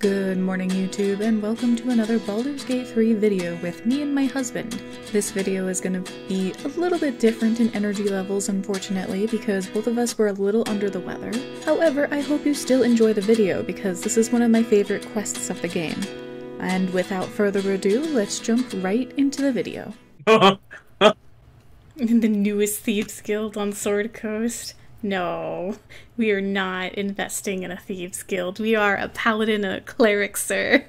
Good morning YouTube, and welcome to another Baldur's Gate 3 video with me and my husband. This video is going to be a little bit different in energy levels, unfortunately, because both of us were a little under the weather. However, I hope you still enjoy the video, because this is one of my favorite quests of the game. And without further ado, let's jump right into the video. The newest Thieves Guild on Sword Coast. No, we are not investing in a Thieves Guild. We are a paladin and a cleric, sir.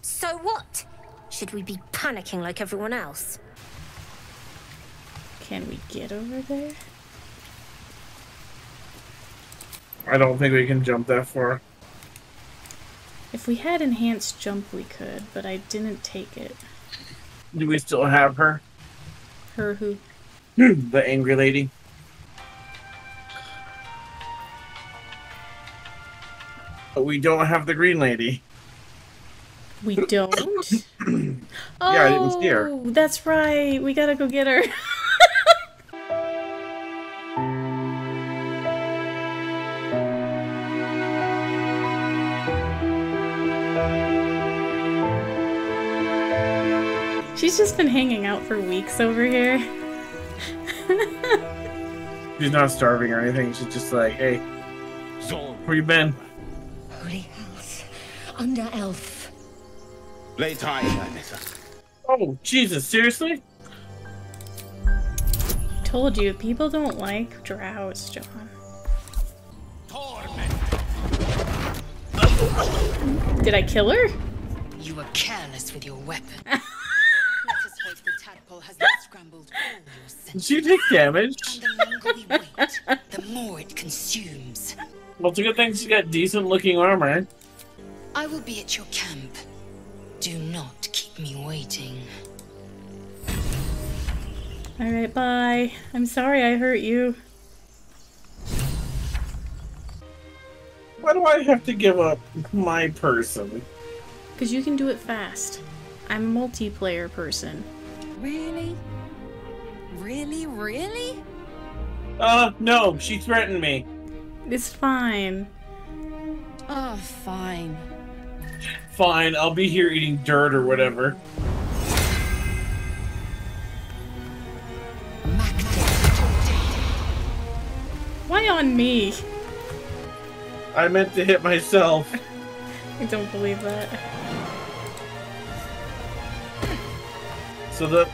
So what? Should we be panicking like everyone else? Can we get over there? I don't think we can jump that far. If we had enhanced jump, we could, but I didn't take it. Do we still have her? Her who? The angry lady. But we don't have the green lady. We don't? Oh, yeah, I didn't see her. That's right. We gotta go get her. She's just been hanging out for weeks over here. She's not starving or anything, she's just like, hey, where you been? Holy house, under elf. Lay time, Mayrina. Oh, Jesus, seriously? Told you, people don't like drows, John. Torment. Did I kill her? You were careless with your weapon. Has scrambled all your senses. Did you take damage? And the longer we wait, the more it consumes. Well, it's a good thing she's got decent-looking armor. I will be at your camp. Do not keep me waiting. All right, bye. I'm sorry I hurt you. Why do I have to give up my person? Because you can do it fast. I'm a multiplayer person. Really? Really? Really? No, she threatened me. It's fine. Oh, fine. Fine, I'll be here eating dirt or whatever. Why on me? I meant to hit myself. I don't believe that. So that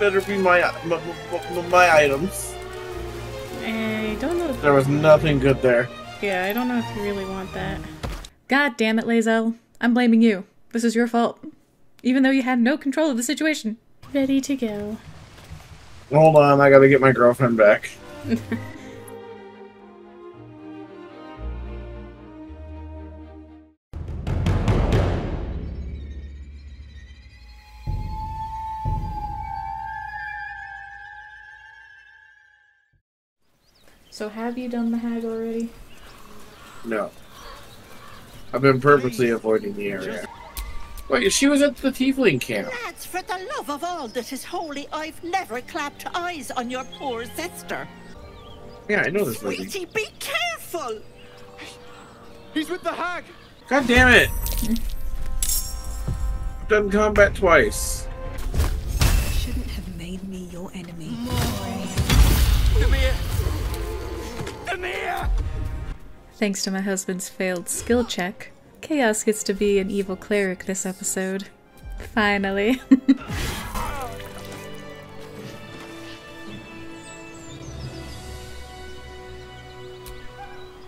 better be my items. I don't know if there was nothing good there. Yeah, I don't know if you really want that. God damn it, Lazel. I'm blaming you. This is your fault. Even though you had no control of the situation. Ready to go. Hold on, I gotta get my girlfriend back. So have you done the hag already? No. I've been purposely avoiding the area. Wait, she was at the tiefling camp. Lads, for the love of all that is holy, I've never clapped eyes on your poor sister. Yeah, I know this lady. Sweetie, be careful! He's with the hag! God damn it! I've done combat twice. You shouldn't have made me your enemy. Thanks to my husband's failed skill check, Chaos gets to be an evil cleric this episode. Finally.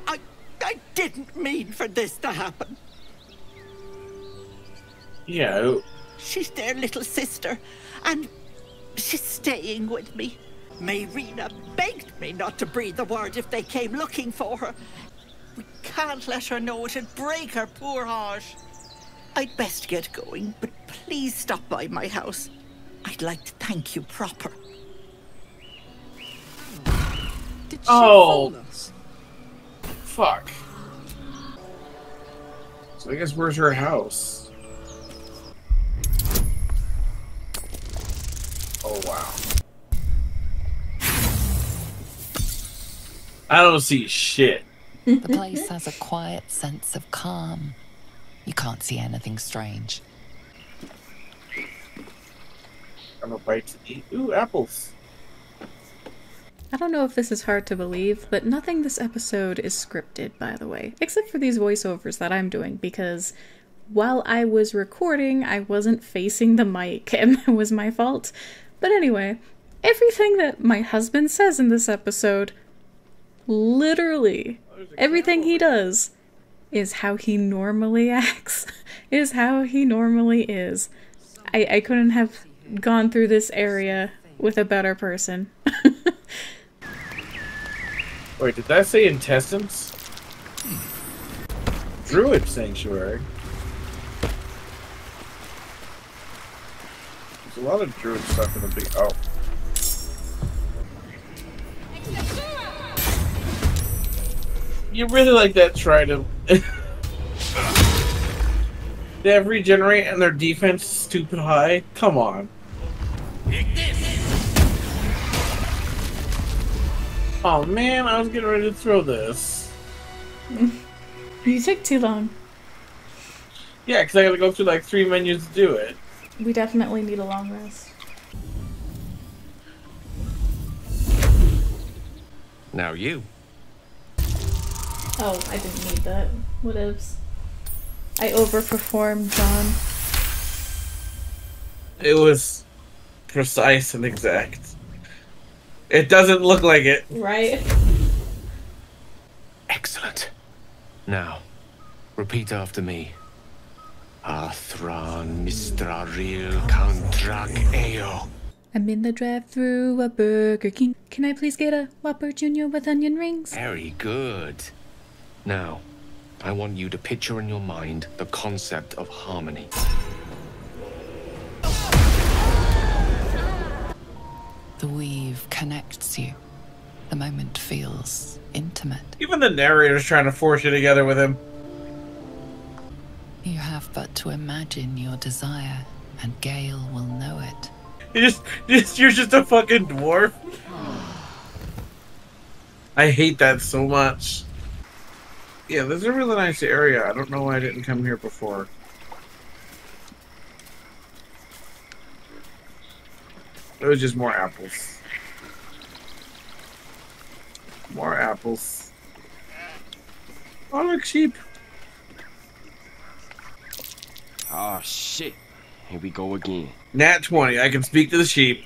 I didn't mean for this to happen. Yeah. She's their little sister, and she's staying with me. Mayrina begged me not to breathe the word if they came looking for her. We can't let her know, it'd break her poor heart. I'd best get going, but please stop by my house. I'd like to thank you proper. Did she phone us? Fuck. So I guess where's her house? Oh wow. I don't see shit. The place has a quiet sense of calm. You can't see anything strange. I'm a bite to eat. Ooh, apples. I don't know if this is hard to believe, but nothing this episode is scripted, by the way. Except for these voiceovers that I'm doing, because while I was recording, I wasn't facing the mic, and that was my fault. But anyway, everything that my husband says in this episode, literally everything he does, is how he normally acts, is how he normally is. I couldn't have gone through this area with a better person. Wait, did that say intestines? Druid Sanctuary? There's a lot of druid stuff in the big... Oh. You really like that trident. They have regenerate and their defense is stupid high? Come on. Oh man, I was getting ready to throw this. You took too long. Yeah, because I gotta go through like 3 menus to do it. We definitely need a long rest. Now you. Oh, I didn't need that. Whatevs. I overperformed, John. It was precise and exact. It doesn't look like it. Right. Excellent. Now, repeat after me. Athran Mistraril Kantrak Eo. I'm in the drive-thru at Burger King. Can I please get a Whopper Jr. with onion rings? Very good. Now, I want you to picture in your mind the concept of harmony. The weave connects you. The moment feels intimate. Even the narrator's trying to force you together with him. You have but to imagine your desire, and Gale will know it. You're just a fucking dwarf. I hate that so much. Yeah, this is a really nice area. I don't know why I didn't come here before. It was just more apples. More apples. Oh, look, sheep. Oh, shit. Here we go again. Nat 20. I can speak to the sheep.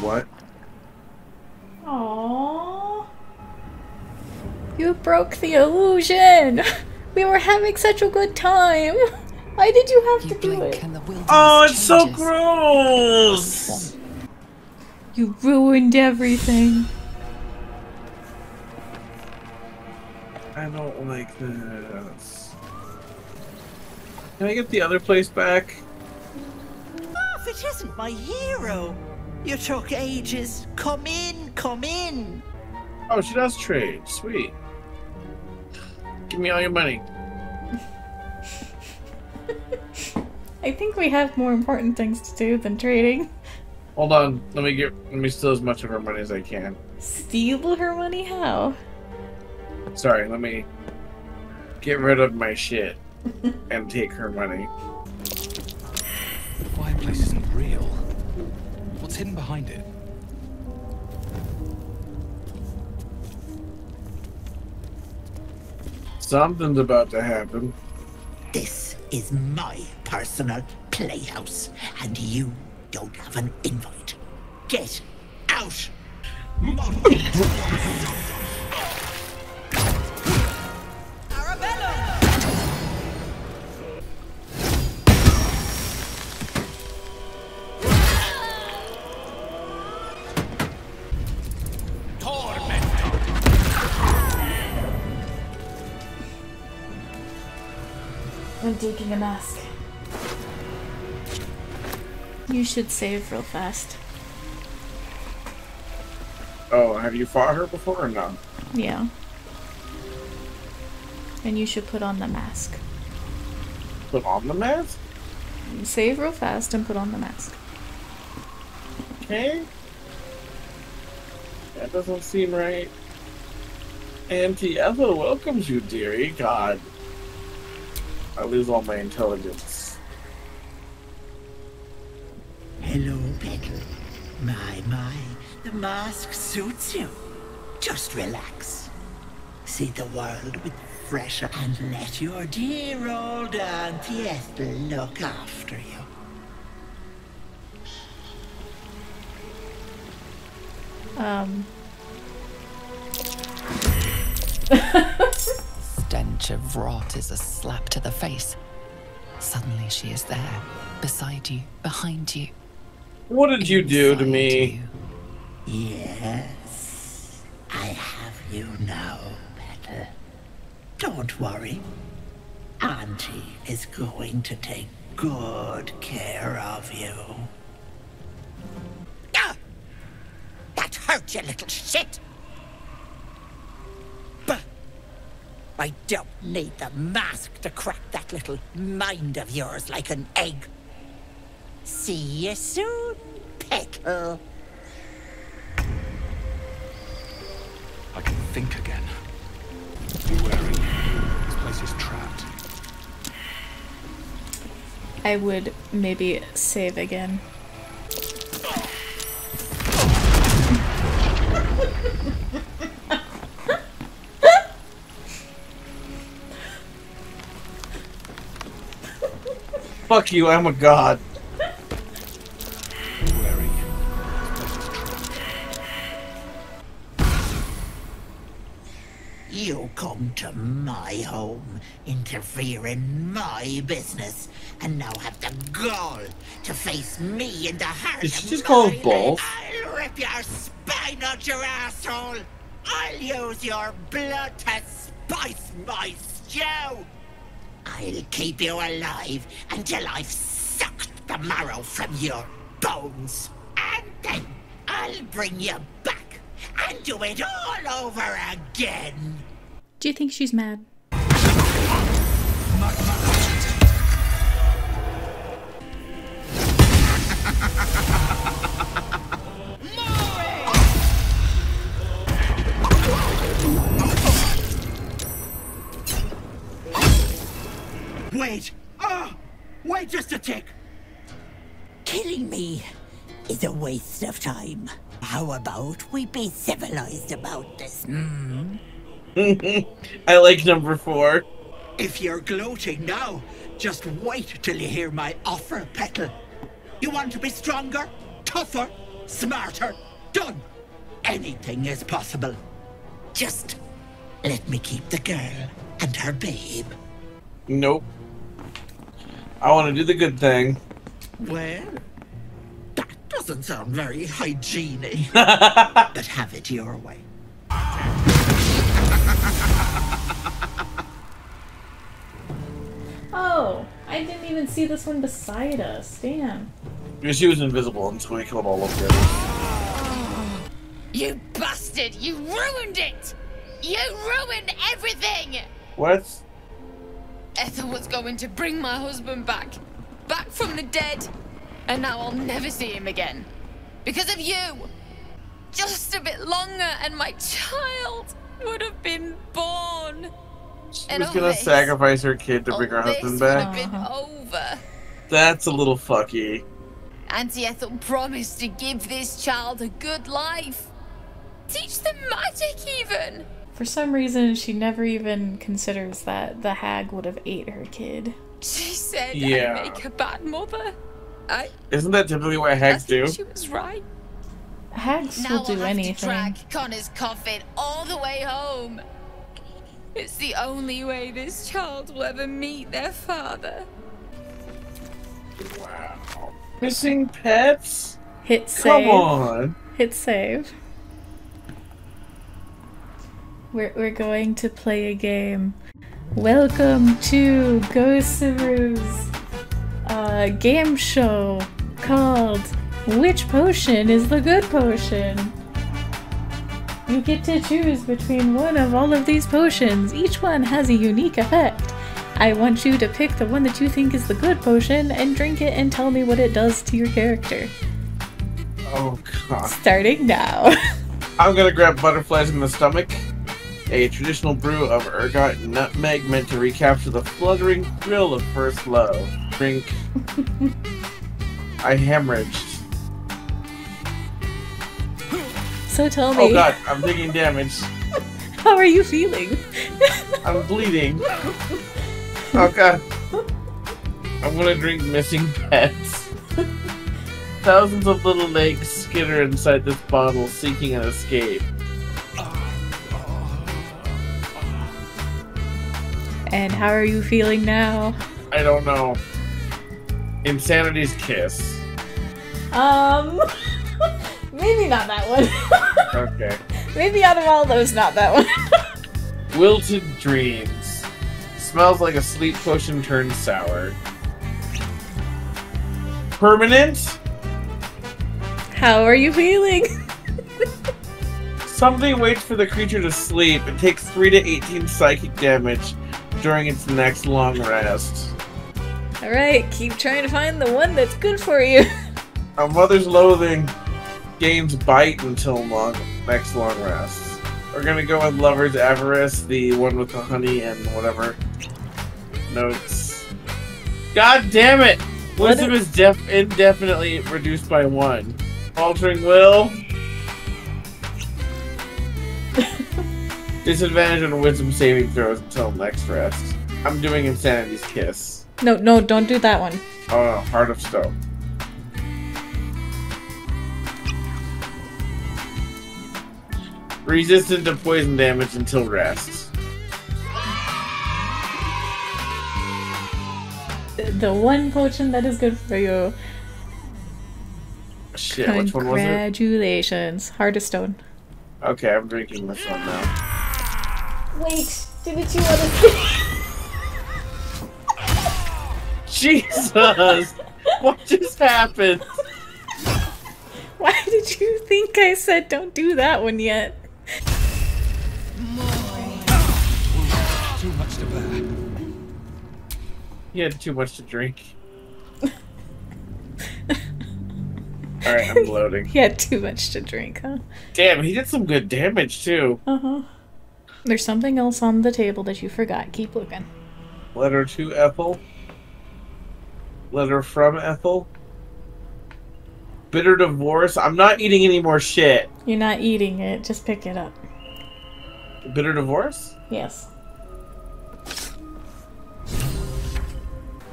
What? Aww. You broke the illusion. We were having such a good time. Why did you have to do it? Oh, it's so gross! You ruined everything. I don't like this. Can I get the other place back? Marf, it isn't my hero. You took ages. Come in, come in. Oh, she does trade. Sweet. Give me all your money. I think we have more important things to do than trading. Hold on, let me steal as much of her money as I can. Steal her money? How? Sorry, let me get rid of my shit and take her money. The fireplace isn't real. What's hidden behind it? Something's about to happen. This is my personal playhouse, and you don't have an invite. Get out! I'm taking a mask. You should save real fast. Oh, have you fought her before or no? Yeah. And you should put on the mask. Put on the mask? Save real fast and put on the mask. Okay. That doesn't seem right. Auntie Ethel welcomes you, dearie. God. I lose all my intelligence. Hello, Petal. My. The mask suits you. Just relax. See the world with fresh eyes and let your dear old Auntie Ethel look after you. Stench of rot is a slap to the face. Suddenly she is there, beside you, behind you. What did you do to me? You. Yes, I have you now, Petal. Don't worry. Auntie is going to take good care of you. Hurt, you little shit! But I don't need the mask to crack that little mind of yours like an egg. See you soon, Petal. I can think again. Be wary. This place is trapped. I would maybe save again. Fuck you, I'm a god. You come to my home, interfere in my business, and now have the gall to face me in the heart. Did she just call it balls? I'll rip your spine out your asshole. I'll use your blood to spice my stew. I'll keep you alive until I've sucked the marrow from your bones. And then I'll bring you back and do it all over again. Do you think she's mad? Wait! Oh! Wait just a tick! Killing me is a waste of time. How about we be civilized about this? I like number 4. If you're gloating now, just wait till you hear my offer, Petal. You want to be stronger, tougher, smarter? Done! Anything is possible. Just let me keep the girl and her babe. Nope. I want to do the good thing. Well, that doesn't sound very hygienic. But have it your way. Oh, I didn't even see this one beside us. Damn. Because she was invisible until we killed all of them. Oh, you bastard! You ruined it! You ruined everything! What? Ethel was going to bring my husband back from the dead, and now I'll never see him again. Because of you! Just a bit longer and my child would have been born. She was gonna sacrifice her kid to bring her husband back? This would have been over. That's a little fucky. Auntie Ethel promised to give this child a good life. Teach them magic even! For some reason, she never even considers that the hag would have ate her kid. She said, yeah. I make a bad mother. Isn't that typically what hags do? I think she was right. Hags will do anything. Now I'll have to drag Connor's coffin all the way home. It's the only way this child will ever meet their father. Wow. Missing pets? Hit save. Come on. Hit save. We're going to play a game. Welcome to Gosuru's game show called Which Potion is the Good Potion? You get to choose between one of all of these potions. Each one has a unique effect. I want you to pick the one that you think is the good potion and drink it and tell me what it does to your character. Oh god. Starting now. I'm gonna grab Butterflies in the Stomach, a traditional brew of ergot and nutmeg meant to recapture the fluttering thrill of first love. Drink. I hemorrhaged. So tell me. Oh god, I'm taking damage. How are you feeling? I'm bleeding. Oh god. I'm gonna drink missing pets. Thousands of little legs skitter inside this bottle, seeking an escape. And how are you feeling now? I don't know. Insanity's kiss. Maybe not that one. Okay. Maybe out of all those, not that one. Wilted Dreams. Smells like a sleep potion turned sour. Permanent? How are you feeling? Something waits for the creature to sleep. It takes 3 to 18 psychic damage during its next long rest. Alright, keep trying to find the one that's good for you. Our Mother's Loathing. Gains bite until next long rest. We're gonna go with Lover's Avarice, the one with the honey and whatever notes. God damn it! Wisdom is indefinitely reduced by 1. Altering Will. Disadvantage on wisdom saving throws until next rest. I'm doing Insanity's Kiss. No, no, don't do that one. Oh no, Heart of Stone. Resistant to poison damage until rest. The one potion that is good for you. Shit, which one was it? Congratulations. Heart of Stone. Okay, I'm drinking this one now. Wait, didn't you want to... Jesus! What just happened? Why did you think I said don't do that one yet? Too much to bear. You had too much to drink. Alright, I'm bloating. He had too much to drink, huh? Damn, he did some good damage, too. Uh-huh. There's something else on the table that you forgot. Keep looking. Letter to Ethel. Letter from Ethel. Bitter Divorce. I'm not eating any more shit. You're not eating it. Just pick it up. Bitter Divorce? Yes.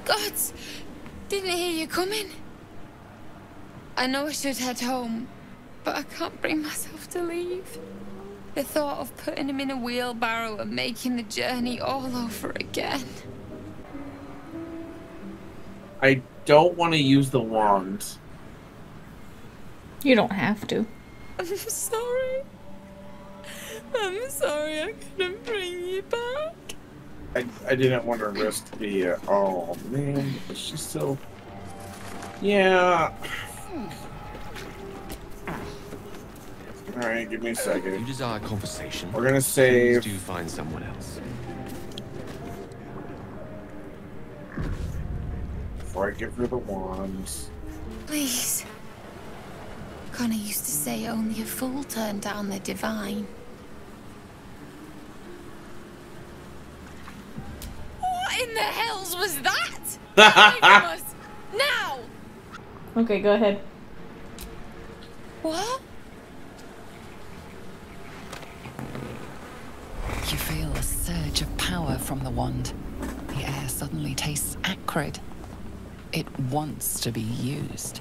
Gods! Didn't hear you coming. I know I should head home, but I can't bring myself to leave. The thought of putting him in a wheelbarrow and making the journey all over again. I don't want to use the wand. You don't have to. I'm sorry. I'm sorry I couldn't bring you back. I didn't want to risk the, oh man, she's still, yeah. Alright, give me a second. You desire conversation. We're gonna save. Do find someone else. Before I give her the wands. Please. Connor used to say only a fool turned down the divine. What in the hells was that? Now! Okay, go ahead. What? You feel a surge of power from the wand. The air suddenly tastes acrid. It wants to be used.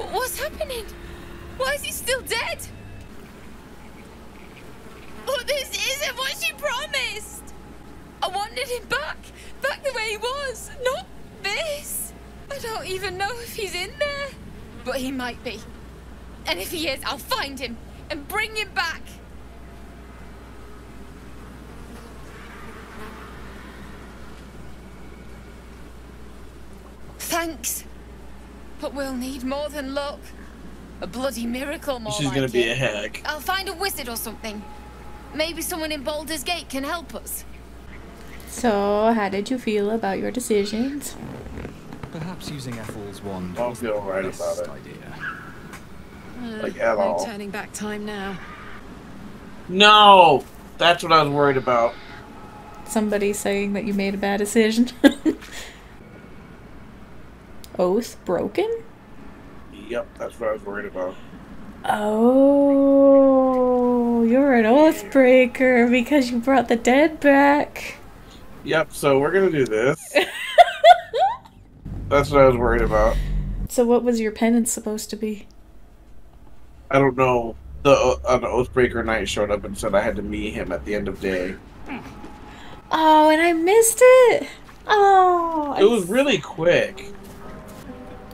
What's happening? Why is he still dead? Oh, this isn't what she promised. I wanted him back the way he was, not this. I don't even know if he's in there, but he might be. And if he is, I'll find him and bring him back. Thanks, but we'll need more than luck. A bloody miracle more. She's like gonna be a hag. I'll find a wizard or something. Maybe someone in Baldur's Gate can help us. So, how did you feel about your decisions? Perhaps using Ethel's wand. I don't feel right about it. Idea. Like at all. No turning back time now. No, that's what I was worried about. Somebody saying that you made a bad decision. Oath broken? Yep, that's what I was worried about. Oh, you're an oath breaker because you brought the dead back. Yep, so we're gonna do this. That's what I was worried about. So what was your penance supposed to be? I don't know. The Oathbreaker Knight showed up and said I had to meet him at the end of day. Oh, and I missed it! Oh! It was really quick.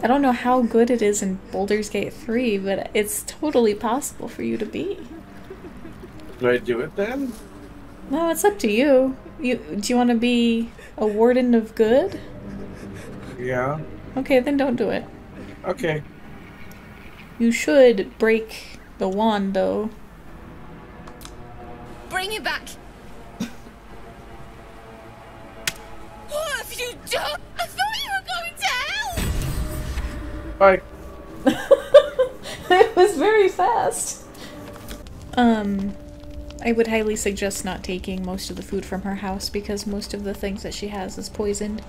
I don't know how good it is in Baldur's Gate 3, but it's totally possible for you to be. Do I do it then? No, it's up to you. Do you want to be a warden of good? Yeah. Okay, then don't do it. Okay. You should break the wand, though. Bring it back! What if you don't? I thought you were going to hell! Bye. It was very fast. I would highly suggest not taking most of the food from her house because most of the things that she has is poisoned.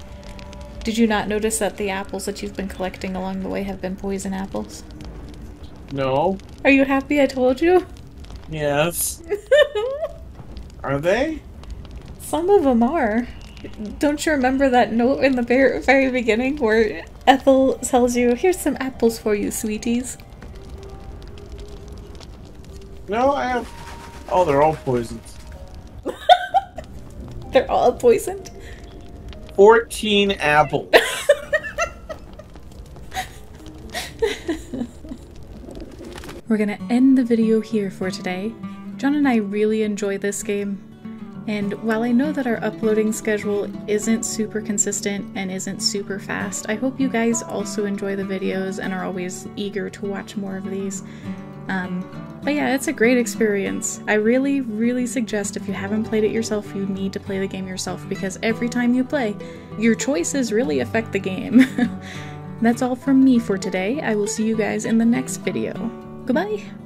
Did you not notice that the apples that you've been collecting along the way have been poison apples? No. Are you happy I told you? Yes. Are they? Some of them are. Don't you remember that note in the very beginning where Ethel tells you, here's some apples for you, sweeties? No, I have... Oh, they're all poisoned. They're all poisoned? 14 apples. We're gonna end the video here for today. John and I really enjoy this game, and while I know that our uploading schedule isn't super consistent and isn't super fast, I hope you guys also enjoy the videos and are always eager to watch more of these. But yeah, it's a great experience. I really, really suggest if you haven't played it yourself, you need to play the game yourself because every time you play, your choices really affect the game. That's all from me for today. I will see you guys in the next video. Goodbye!